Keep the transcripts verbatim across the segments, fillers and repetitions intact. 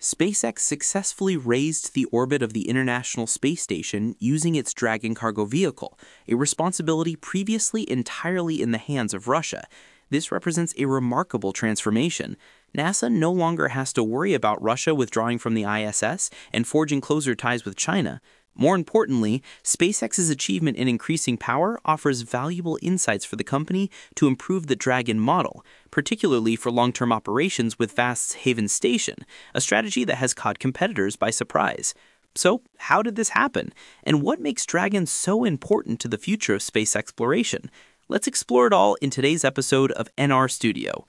SpaceX successfully raised the orbit of the International Space Station using its Dragon cargo vehicle, a responsibility previously entirely in the hands of Russia. This represents a remarkable transformation. NASA no longer has to worry about Russia withdrawing from the I S S and forging closer ties with China. More importantly, SpaceX's achievement in increasing power offers valuable insights for the company to improve the Dragon model, particularly for long-term operations with Vast's Haven Station, a strategy that has caught competitors by surprise. So, how did this happen? And what makes Dragon so important to the future of space exploration? Let's explore it all in today's episode of N R Studio.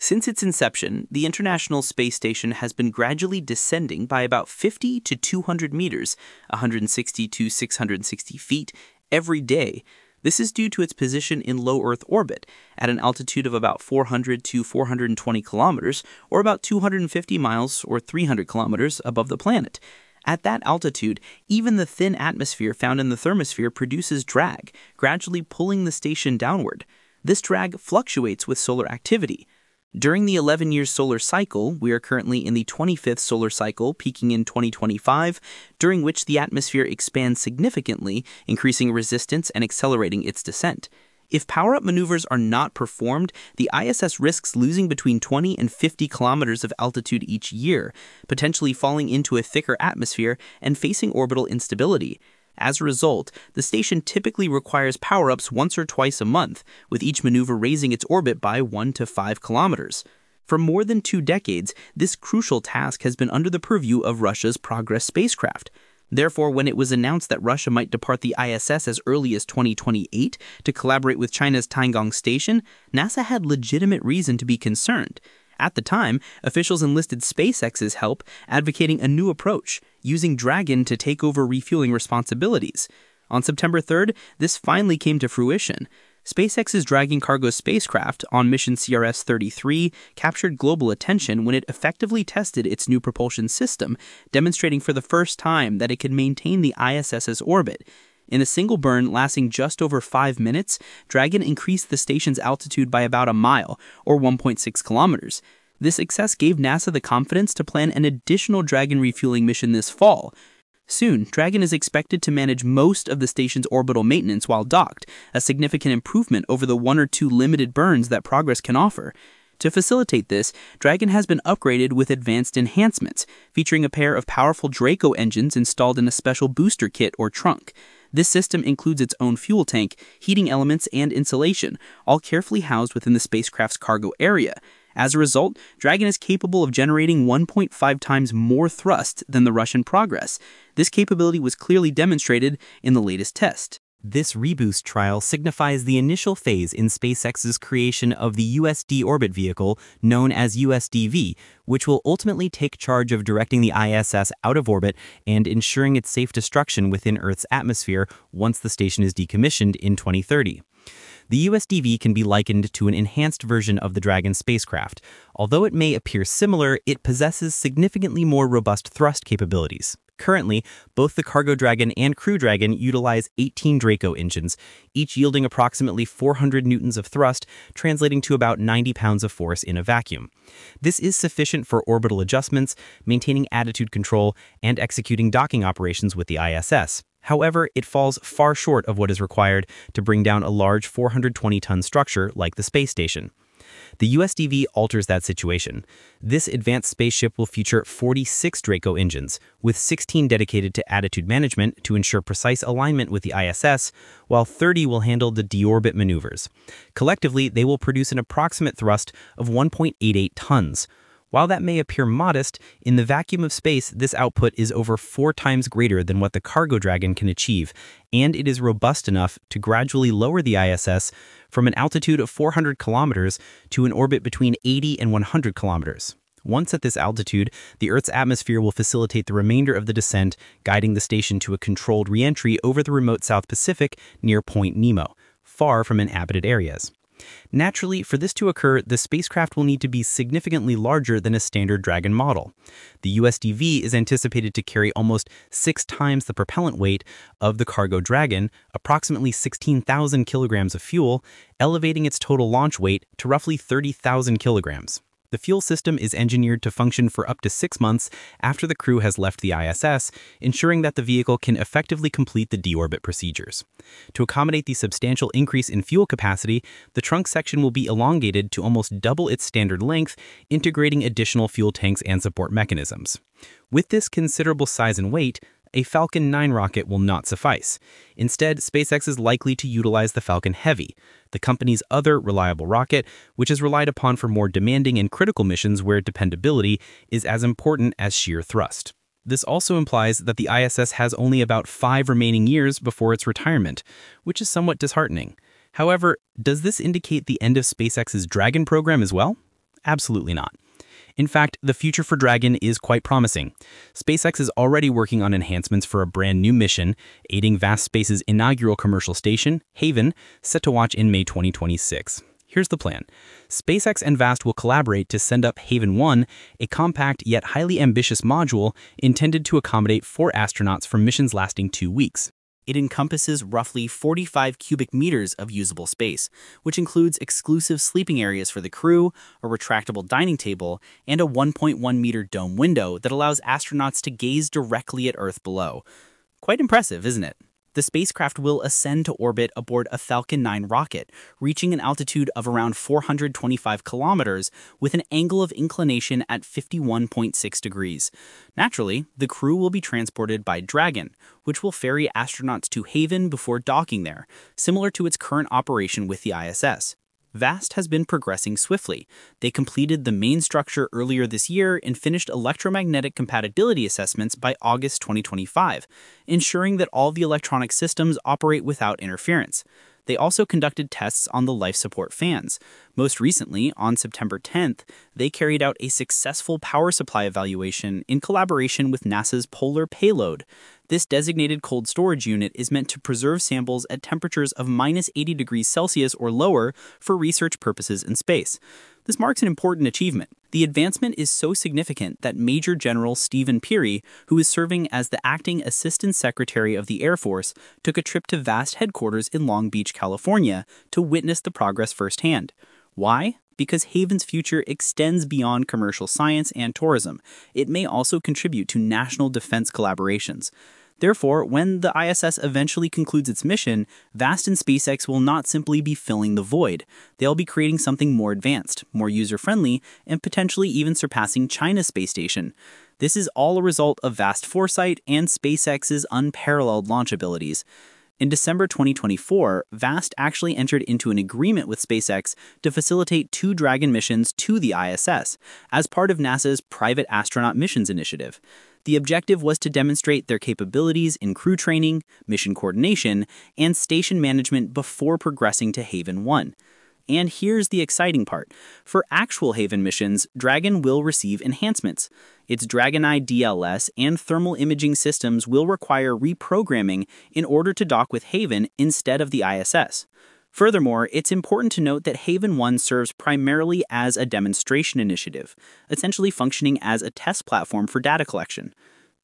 Since its inception, the International Space Station has been gradually descending by about fifty to two hundred meters, one hundred sixty to six hundred sixty feet, every day. This is due to its position in low Earth orbit, at an altitude of about four hundred to four hundred twenty kilometers, or about two hundred fifty miles or three hundred kilometers above the planet. At that altitude, even the thin atmosphere found in the thermosphere produces drag, gradually pulling the station downward. This drag fluctuates with solar activity. During the eleven year solar cycle, we are currently in the twenty-fifth solar cycle, peaking in twenty twenty-five, during which the atmosphere expands significantly, increasing resistance and accelerating its descent. If power-up maneuvers are not performed, the I S S risks losing between twenty and fifty kilometers of altitude each year, potentially falling into a thicker atmosphere and facing orbital instability. As a result, the station typically requires power-ups once or twice a month, with each maneuver raising its orbit by one to five kilometers. For more than two decades, this crucial task has been under the purview of Russia's Progress spacecraft. Therefore, when it was announced that Russia might depart the I S S as early as twenty twenty-eight to collaborate with China's Tiangong Station, NASA had legitimate reason to be concerned. At the time, officials enlisted SpaceX's help, advocating a new approach, using Dragon to take over refueling responsibilities. On September third, this finally came to fruition. SpaceX's Dragon cargo spacecraft, on mission C R S thirty-three, captured global attention when it effectively tested its new propulsion system, demonstrating for the first time that it could maintain the I S S's orbit. In a single burn lasting just over five minutes, Dragon increased the station's altitude by about a mile, or one point six kilometers. This success gave NASA the confidence to plan an additional Dragon refueling mission this fall. Soon, Dragon is expected to manage most of the station's orbital maintenance while docked, a significant improvement over the one or two limited burns that Progress can offer. To facilitate this, Dragon has been upgraded with advanced enhancements, featuring a pair of powerful Draco engines installed in a special booster kit or trunk. This system includes its own fuel tank, heating elements, and insulation, all carefully housed within the spacecraft's cargo area. As a result, Dragon is capable of generating one point five times more thrust than the Russian Progress. This capability was clearly demonstrated in the latest test. This reboost trial signifies the initial phase in SpaceX's creation of the U S D Orbit Vehicle, known as U S D V, which will ultimately take charge of directing the I S S out of orbit and ensuring its safe destruction within Earth's atmosphere once the station is decommissioned in twenty thirty. The U S D V can be likened to an enhanced version of the Dragon spacecraft. Although it may appear similar, it possesses significantly more robust thrust capabilities. Currently, both the Cargo Dragon and Crew Dragon utilize eighteen Draco engines, each yielding approximately four hundred newtons of thrust, translating to about ninety pounds of force in a vacuum. This is sufficient for orbital adjustments, maintaining attitude control, and executing docking operations with the I S S. However, it falls far short of what is required to bring down a large four hundred twenty ton structure like the space station. The U S D V alters that situation. This advanced spaceship will feature forty-six Draco engines, with sixteen dedicated to attitude management to ensure precise alignment with the I S S, while thirty will handle the deorbit maneuvers. Collectively, they will produce an approximate thrust of one point eight eight tons. While that may appear modest, in the vacuum of space, this output is over four times greater than what the Cargo Dragon can achieve, and it is robust enough to gradually lower the I S S from an altitude of four hundred kilometers to an orbit between eighty and one hundred kilometers. Once at this altitude, the Earth's atmosphere will facilitate the remainder of the descent, guiding the station to a controlled re-entry over the remote South Pacific near Point Nemo, far from inhabited areas. Naturally, for this to occur, the spacecraft will need to be significantly larger than a standard Dragon model. The U S D V is anticipated to carry almost six times the propellant weight of the Cargo Dragon, approximately sixteen thousand kilograms of fuel, elevating its total launch weight to roughly thirty thousand kilograms. The fuel system is engineered to function for up to six months after the crew has left the I S S, ensuring that the vehicle can effectively complete the deorbit procedures. To accommodate the substantial increase in fuel capacity, the trunk section will be elongated to almost double its standard length, integrating additional fuel tanks and support mechanisms. With this considerable size and weight, a Falcon nine rocket will not suffice. Instead, SpaceX is likely to utilize the Falcon Heavy, the company's other reliable rocket, which is relied upon for more demanding and critical missions where dependability is as important as sheer thrust. This also implies that the I S S has only about five remaining years before its retirement, which is somewhat disheartening. However, does this indicate the end of SpaceX's Dragon program as well? Absolutely not. In fact, the future for Dragon is quite promising. SpaceX is already working on enhancements for a brand new mission, aiding Vast Space's inaugural commercial station, Haven, set to launch in May twenty twenty-six. Here's the plan. SpaceX and Vast will collaborate to send up Haven one, a compact yet highly ambitious module intended to accommodate four astronauts for missions lasting two weeks. It encompasses roughly forty-five cubic meters of usable space, which includes exclusive sleeping areas for the crew, a retractable dining table, and a one point one meter dome window that allows astronauts to gaze directly at Earth below. Quite impressive, isn't it? The spacecraft will ascend to orbit aboard a Falcon nine rocket, reaching an altitude of around four hundred twenty-five kilometers with an angle of inclination at fifty-one point six degrees. Naturally, the crew will be transported by Dragon, which will ferry astronauts to Haven before docking there, similar to its current operation with the I S S. Vast has been progressing swiftly. They completed the main structure earlier this year and finished electromagnetic compatibility assessments by August twenty twenty-five, ensuring that all the electronic systems operate without interference. They also conducted tests on the life support fans. Most recently, on September tenth, they carried out a successful power supply evaluation in collaboration with NASA's Polar Payload. This designated cold storage unit is meant to preserve samples at temperatures of minus eighty degrees Celsius or lower for research purposes in space. This marks an important achievement. The advancement is so significant that Major General Stephen Peary, who is serving as the acting Assistant Secretary of the Air Force, took a trip to Vast headquarters in Long Beach, California, to witness the progress firsthand. Why? Because Haven's future extends beyond commercial science and tourism. It may also contribute to national defense collaborations. Therefore, when the I S S eventually concludes its mission, Vast and SpaceX will not simply be filling the void. They'll be creating something more advanced, more user-friendly, and potentially even surpassing China's space station. This is all a result of Vast foresight and SpaceX's unparalleled launch abilities. In December twenty twenty-four, Vast actually entered into an agreement with SpaceX to facilitate two Dragon missions to the I S S as part of NASA's Private Astronaut Missions Initiative. The objective was to demonstrate their capabilities in crew training, mission coordination, and station management before progressing to Haven one. And here's the exciting part. For actual Haven missions, Dragon will receive enhancements. Its DragonEye D L S and thermal imaging systems will require reprogramming in order to dock with Haven instead of the I S S. Furthermore, it's important to note that Haven one serves primarily as a demonstration initiative, essentially functioning as a test platform for data collection.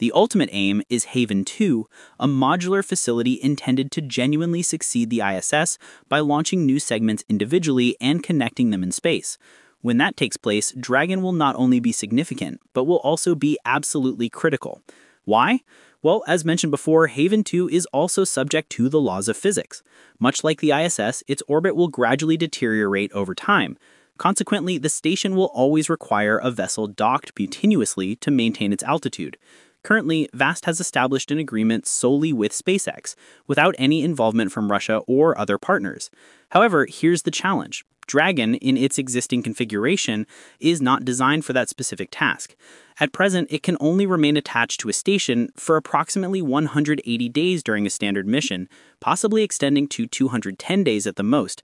The ultimate aim is Haven two, a modular facility intended to genuinely succeed the I S S by launching new segments individually and connecting them in space. When that takes place, Dragon will not only be significant, but will also be absolutely critical. Why? Well, as mentioned before, Haven two is also subject to the laws of physics. Much like the I S S, its orbit will gradually deteriorate over time. Consequently, the station will always require a vessel docked continuously to maintain its altitude. Currently, Vast has established an agreement solely with SpaceX, without any involvement from Russia or other partners. However, here's the challenge. Dragon, in its existing configuration, is not designed for that specific task. At present, it can only remain attached to a station for approximately one hundred eighty days during a standard mission, possibly extending to two hundred ten days at the most.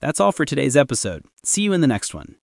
That's all for today's episode. See you in the next one.